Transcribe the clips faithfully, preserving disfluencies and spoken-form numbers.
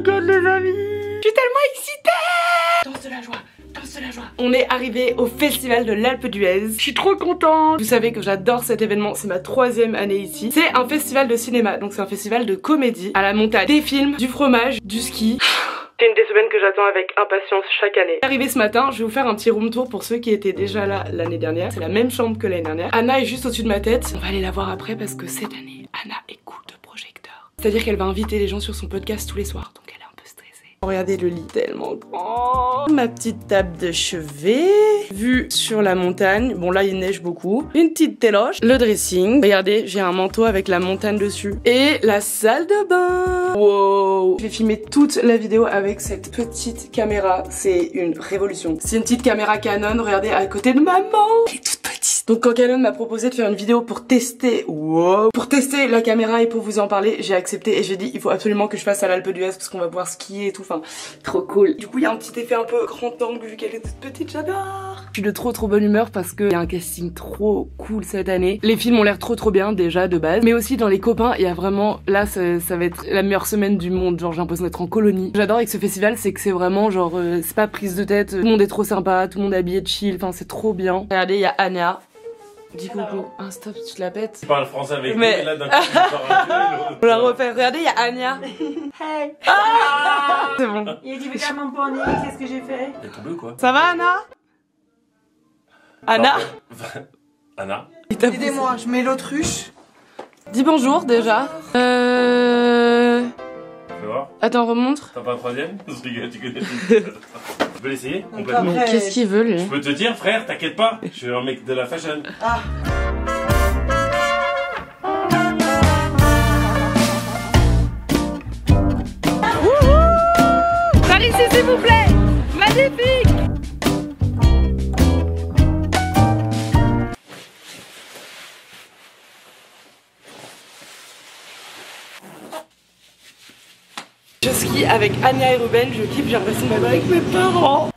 my god les amis, je suis tellement excitée. Danse de la joie, danse de la joie. On est arrivé au festival de l'Alpe d'Huez. Je suis trop contente. Vous savez que j'adore cet événement, c'est ma troisième année ici. C'est un festival de cinéma, donc c'est un festival de comédie. À la montagne, des films, du fromage, du ski. C'est une des semaines que j'attends avec impatience chaque année. Arrivé ce matin, je vais vous faire un petit room tour pour ceux qui étaient déjà là l'année dernière. C'est la même chambre que l'année dernière. Anna est juste au-dessus de ma tête. On va aller la voir après parce que cette année, Anna écoute le projecteur. C'est-à-dire qu'elle va inviter les gens sur son podcast tous les soirs. Donc elle est un peu stressée. Regardez le lit tellement grand. Ma petite table de chevet. Vue sur la montagne. Bon là, il neige beaucoup. Une petite téloche. Le dressing. Regardez, j'ai un manteau avec la montagne dessus. Et la salle de bain. Wow. Je vais filmer toute la vidéo avec cette petite caméra, c'est une révolution. C'est une petite caméra Canon, regardez, à côté de maman. Elle est toute petite. Donc quand Canon m'a proposé de faire une vidéo pour tester, wow, pour tester la caméra et pour vous en parler, j'ai accepté et j'ai dit il faut absolument que je fasse à l'Alpe d'Huez parce qu'on va pouvoir skier et tout, enfin trop cool. Du coup il y a un petit effet un peu grand angle vu qu'elle est toute petite, j'adore. Je suis de trop trop bonne humeur parce qu'il y a un casting trop cool cette année. Les films ont l'air trop trop bien déjà de base, mais aussi dans les copains il y a vraiment, là ça, ça va être la meilleure semaine du monde, genre j'ai l'impression d'être en colonie. J'adore avec ce festival, c'est que c'est vraiment genre euh, c'est pas prise de tête, tout le monde est trop sympa, tout le monde est habillé chill, enfin c'est trop bien. Regardez il y a Anna. Dis coucou. Ah stop, tu te la pètes. Tu parles français avec mais... nous, et là d'un coup tu parles. On la refait. Regardez, il y a Anya. Hey. Ah c'est bon. Il a dit mais comment pas en est, c'est ce que j'ai fait. Il est tout bleu quoi. Ça va Anna? Anna non. Anna. Aidez-moi, je mets l'autruche. Dis bonjour déjà. Bonjour. Euh... Tu vas voir. Attends, remontre. T'as pas un troisième? Je rigole, tu connais tout. Tu peux l'essayer complètement. Qu'est-ce qu'il veut lui? Je peux te dire frère, t'inquiète pas, je suis un mec de la fashion. Ah. Wouhou! Par ici s'il vous plaît. Magnifique. Je skie avec Anya et Ruben, je kiffe, j'ai l'impression d'être avec mes parents.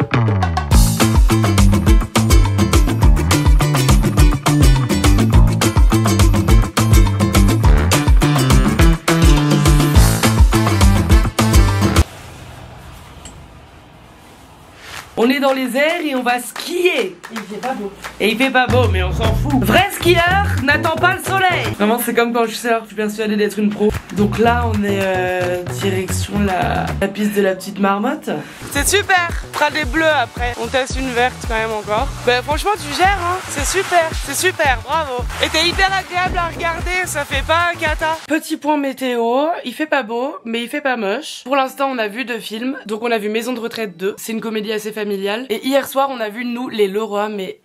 On est dans les airs et on va skier. Il fait pas beau. Et il fait pas beau, mais on s'en fout. Vrai skieur n'attend pas le soleil. Vraiment, c'est comme quand je suis là, je suis persuadée d'être une pro. Donc là, on est euh, direction la, la piste de la petite marmotte. C'est super. On fera des bleus après. On teste une verte quand même encore. Bah franchement, tu gères, hein. C'est super, c'est super, bravo. Et t'es hyper agréable à regarder, ça fait pas un cata. Petit point météo, il fait pas beau, mais il fait pas moche. Pour l'instant, on a vu deux films. Donc on a vu Maison de Retraite deux. C'est une comédie assez familiale. Et hier soir, on a vu Nous, les Leroy, mais...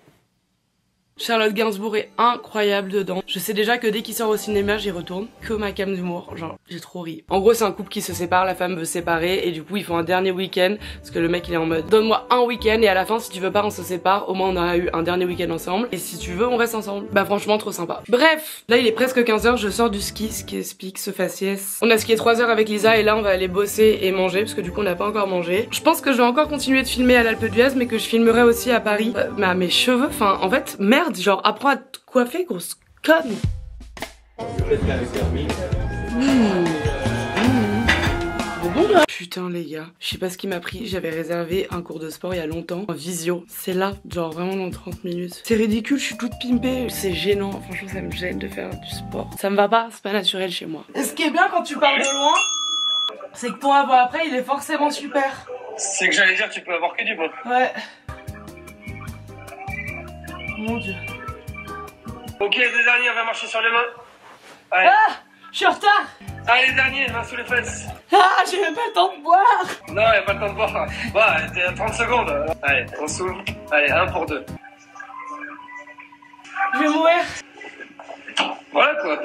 Charlotte Gainsbourg est incroyable dedans. Je sais déjà que dès qu'il sort au cinéma, j'y retourne. Que ma cam d'humour, genre j'ai trop ri. En gros, c'est un couple qui se sépare, la femme veut se séparer et du coup ils font un dernier week-end parce que le mec il est en mode donne-moi un week-end et à la fin si tu veux pas on se sépare, au moins on a eu un dernier week-end ensemble et si tu veux on reste ensemble. Bah franchement trop sympa. Bref, là il est presque quinze heures, je sors du ski, ce qui explique ce faciès. On a skié trois heures avec Lisa et là on va aller bosser et manger parce que du coup on n'a pas encore mangé. Je pense que je vais encore continuer de filmer à l'Alpe d'Huez mais que je filmerai aussi à Paris. Euh, bah mes cheveux, enfin en fait merde. Genre apprends à te coiffer grosse conne. Mmh. Mmh. Putain les gars, je sais pas ce qui m'a pris, j'avais réservé un cours de sport il y a longtemps en visio, c'est là, genre vraiment dans trente minutes. C'est ridicule, je suis toute pimpée, c'est gênant, franchement ça me gêne de faire du sport. Ça me va pas, c'est pas naturel chez moi. Et ce qui est bien quand tu parles de loin, c'est que ton avant après il est forcément super. C'est que j'allais dire tu peux avoir que du bon. Ouais. Mon dieu. Ok, les derniers, on va marcher sur les mains. Allez. Ah, je suis en retard. Allez, les derniers, mains sous les fesses. Ah, j'ai même pas le temps de boire. Non, y'a pas le temps de boire. Bon, t'es à trente secondes. Allez, on s'ouvre. Allez, un pour deux. Je vais mourir. Voilà quoi.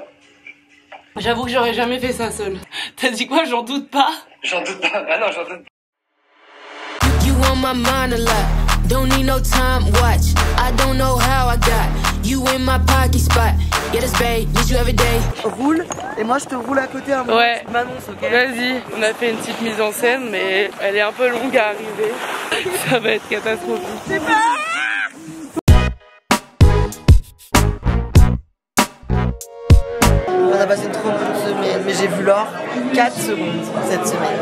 J'avoue que j'aurais jamais fait ça seule. T'as dit quoi? J'en doute pas. J'en doute pas. Ah non, j'en doute pas. You on my mind a lot. Don't need no time watch. I don't know how I got you in my pocket spot. Yeah, this babe, need you every day. Roule et moi je te roule à côté un moment. Ouais. Tu m'annonces, ok? Vas-y. On a fait une petite mise en scène mais elle est un peu longue à arriver. Ça va être catastrophique. C'est pas. On a passé une trop bonne semaine mais j'ai vu l'or. quatre secondes cette semaine.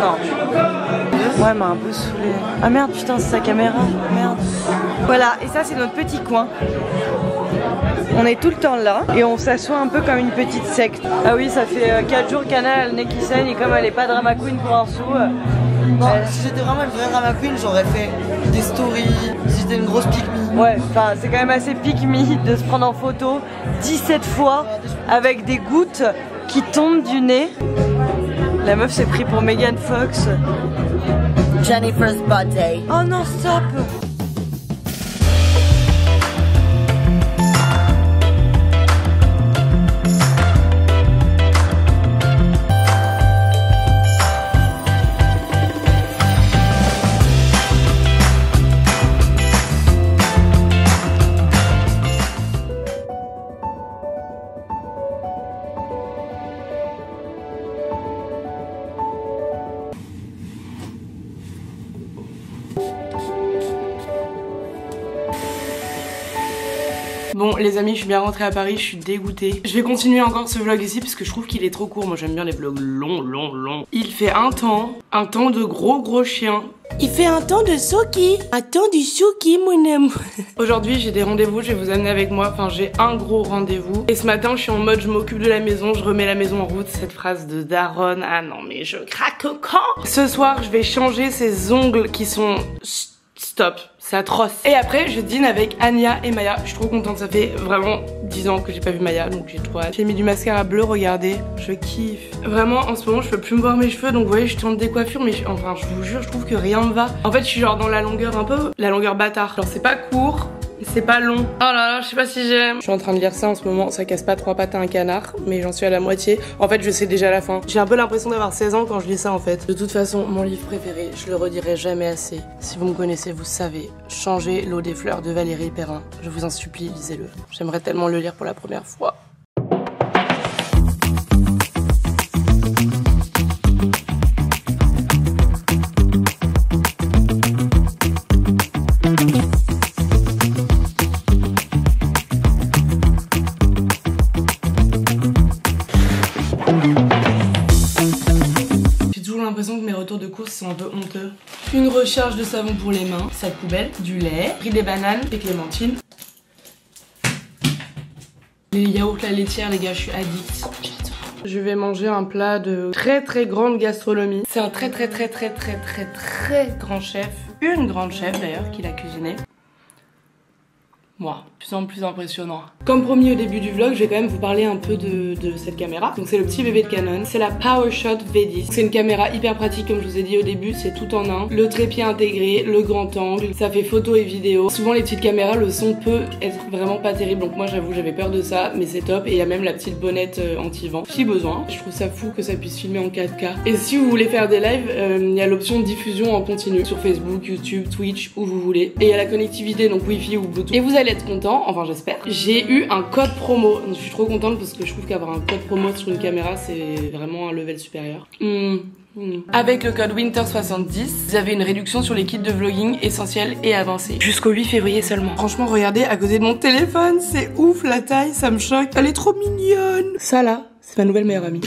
Non. Ouais, m'a un peu saoulé. Ah merde, putain, c'est sa caméra. Merde. Voilà, et ça, c'est notre petit coin. On est tout le temps là et on s'assoit un peu comme une petite secte. Ah oui, ça fait quatre jours qu'Anna a le nez qui saigne et comme elle est pas drama queen pour un sou. Non, elle... si j'étais vraiment une vraie drama queen, j'aurais fait des stories, si j'étais une grosse pique-me. Ouais, enfin c'est quand même assez pique-me de se prendre en photo dix-sept fois avec des gouttes qui tombent du nez. La meuf s'est pris pour Megan Fox. Jennifer's birthday. Oh non, stop! Bon les amis, je suis bien rentrée à Paris, je suis dégoûtée. Je vais continuer encore ce vlog ici parce que je trouve qu'il est trop court. Moi j'aime bien les vlogs longs, longs, longs. Il fait un temps, un temps de gros gros chien. Il fait un temps de Soki, un temps du Soki mon amour. Aujourd'hui j'ai des rendez-vous, je vais vous amener avec moi. Enfin j'ai un gros rendez-vous. Et ce matin je suis en mode je m'occupe de la maison, je remets la maison en route. Cette phrase de Daronne, ah non mais je craque au camp. Ce soir je vais changer ces ongles qui sont... Stop, c'est atroce. Et après je dîne avec Anya et Maya. Je suis trop contente, ça fait vraiment dix ans que j'ai pas vu Maya. Donc j'ai trop hâte. J'ai mis du mascara bleu, regardez, je kiffe. Vraiment en ce moment je peux plus me voir mes cheveux. Donc vous voyez je tente des coiffures mais je... enfin je vous jure je trouve que rien me va. En fait je suis genre dans la longueur un peu, la longueur bâtard. Genre c'est pas court, c'est pas long. Oh là là, je sais pas si j'aime. Je suis en train de lire ça en ce moment, ça casse pas trois pattes à un canard, mais j'en suis à la moitié. En fait, je sais déjà la fin. J'ai un peu l'impression d'avoir seize ans quand je lis ça en fait. De toute façon, mon livre préféré, je le redirai jamais assez. Si vous me connaissez, vous savez, Changez l'eau des fleurs de Valérie Perrin. Je vous en supplie, lisez-le. J'aimerais tellement le lire pour la première fois. C'est un peu honteux. Une recharge de savon pour les mains, sac poubelle, du lait, riz des bananes et clémentines. Les yaourts, la laitière, les gars, je suis addict. Je vais manger un plat de très très grande gastronomie. C'est un très très très très très très très grand chef. Une grande chef d'ailleurs qui l'a cuisiné. Moi, de plus en plus impressionnant. Comme promis au début du vlog, je vais quand même vous parler un peu de, de cette caméra. Donc c'est le petit bébé de Canon, c'est la PowerShot V dix. C'est une caméra hyper pratique comme je vous ai dit au début, c'est tout en un. Le trépied intégré, le grand angle, ça fait photo et vidéo. Souvent les petites caméras, le son peut être vraiment pas terrible. Donc moi j'avoue j'avais peur de ça, mais c'est top. Et il y a même la petite bonnette anti-vent, si besoin. Je trouve ça fou que ça puisse filmer en quatre K. Et si vous voulez faire des lives, euh, il y a l'option de diffusion en continu sur Facebook, YouTube, Twitch, où vous voulez. Et il y a la connectivité, donc Wi-Fi ou Bluetooth. Et vous allez être content, enfin j'espère. J'ai eu un code promo, je suis trop contente parce que je trouve qu'avoir un code promo sur une caméra c'est vraiment un level supérieur. Mmh. Mmh. Avec le code winter soixante-dix, vous avez une réduction sur les kits de vlogging essentiels et avancés. Jusqu'au huit février seulement. Franchement regardez à côté de mon téléphone, c'est ouf la taille, ça me choque. Elle est trop mignonne. Ça là, c'est ma nouvelle meilleure amie.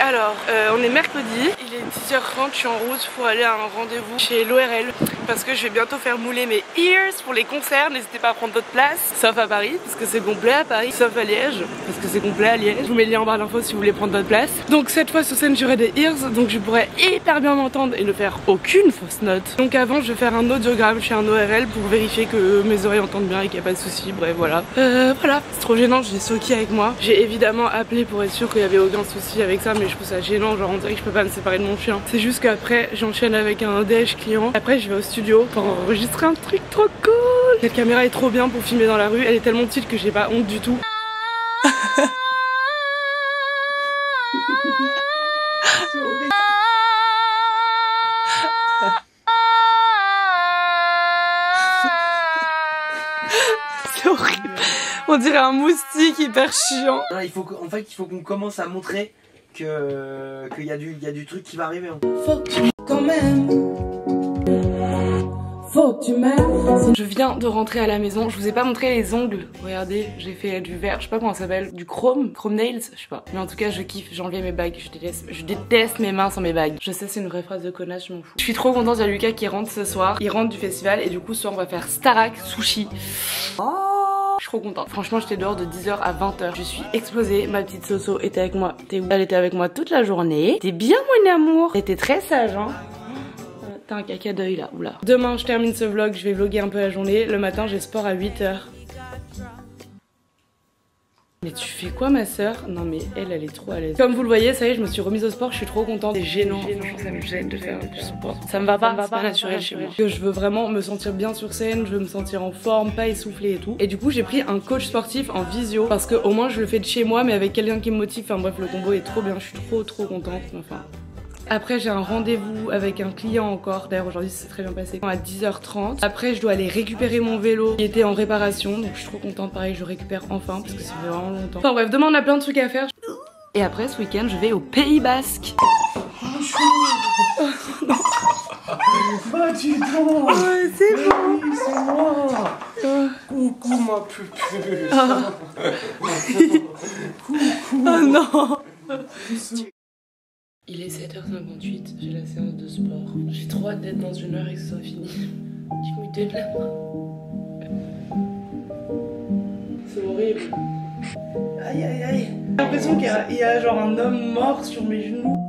Alors, euh, on est mercredi, il est dix heures trente, je suis en route pour aller à un rendez-vous chez l'O R L parce que je vais bientôt faire mouler mes ears pour les concerts, n'hésitez pas à prendre votre place, sauf à Paris, parce que c'est complet à Paris, sauf à Liège, parce que c'est complet à Liège. Je vous mets le lien en barre d'infos si vous voulez prendre votre place. Donc cette fois sur scène j'aurai des ears, donc je pourrai hyper bien m'entendre et ne faire aucune fausse note. Donc avant je vais faire un audiogramme chez un O R L pour vérifier que mes oreilles entendent bien et qu'il n'y a pas de soucis, bref voilà. Euh, voilà, c'est trop gênant, j'ai Soki avec moi, j'ai évidemment appelé pour être sûr qu'il n'y avait aucun souci avec ça, mais je trouve ça gênant, genre on dirait que je peux pas me séparer de mon chien. C'est juste qu'après j'enchaîne avec un déj client, après je vais au studio pour enregistrer un truc trop cool. Cette caméra est trop bien pour filmer dans la rue, elle est tellement petite que j'ai pas honte du tout. On dirait un moustique hyper chiant. Non, il faut en fait, il faut qu'on commence à montrer que qu'il y a du, il y a du truc qui va arriver. Hein. Faut que tu quand même. Faut que tu m'aimes. Je viens de rentrer à la maison. Je vous ai pas montré les ongles. Regardez, j'ai fait du vert. Je sais pas comment ça s'appelle, du chrome, chrome nails, je sais pas. Mais en tout cas, je kiffe. J'ai enlevé mes bagues. Je déteste, je déteste mes mains sans mes bagues. Je sais, c'est une vraie phrase de connasse, je m'en fous. Je suis trop contente. Il y a Lucas qui rentre ce soir. Il rentre du festival et du coup, ce soir, on va faire Starak sushi. Oh. Je suis trop contente. Franchement, j'étais dehors de dix heures à vingt heures. Je suis explosée. Ma petite Soso était avec moi. T'es où? Elle était avec moi toute la journée. T'es bien, mon amour. Elle était très sage, hein. T'as un caca d'œil là. Oula. Demain, je termine ce vlog. Je vais vlogger un peu la journée. Le matin, j'ai sport à huit heures. Mais tu fais quoi, ma soeur? Non, mais elle, elle est trop à l'aise. Comme vous le voyez, ça y est, je me suis remise au sport, je suis trop contente. C'est gênant. Franchement, ça me gêne de faire du sport. Ça me va pas, c'est pas naturel chez moi. Je veux vraiment me sentir bien sur scène, je veux me sentir en forme, pas essoufflée et tout. Et du coup, j'ai pris un coach sportif en visio parce que au moins je le fais de chez moi, mais avec quelqu'un qui me motive. Enfin bref, le combo est trop bien, je suis trop trop contente. Enfin. Après j'ai un rendez-vous avec un client encore, d'ailleurs aujourd'hui c'est très bien passé, à dix heures trente. Après je dois aller récupérer mon vélo qui était en réparation, donc je suis trop contente, pareil je le récupère enfin parce que ça fait vraiment longtemps. Enfin bref, demain on a plein de trucs à faire. Et après ce week-end je vais au Pays Basque. Non. Pas du tout. Oh, c'est bon. Oui, c'est moi. Oh. Coucou ma pupille. Coucou. Oh non. Il est sept heures cinquante-huit, j'ai la séance de sport. J'ai trop hâte d'être dans une heure et que ce soit fini. Je me donne la main. C'est horrible. Aïe aïe aïe. J'ai l'impression qu'il y, y a genre un homme mort sur mes genoux.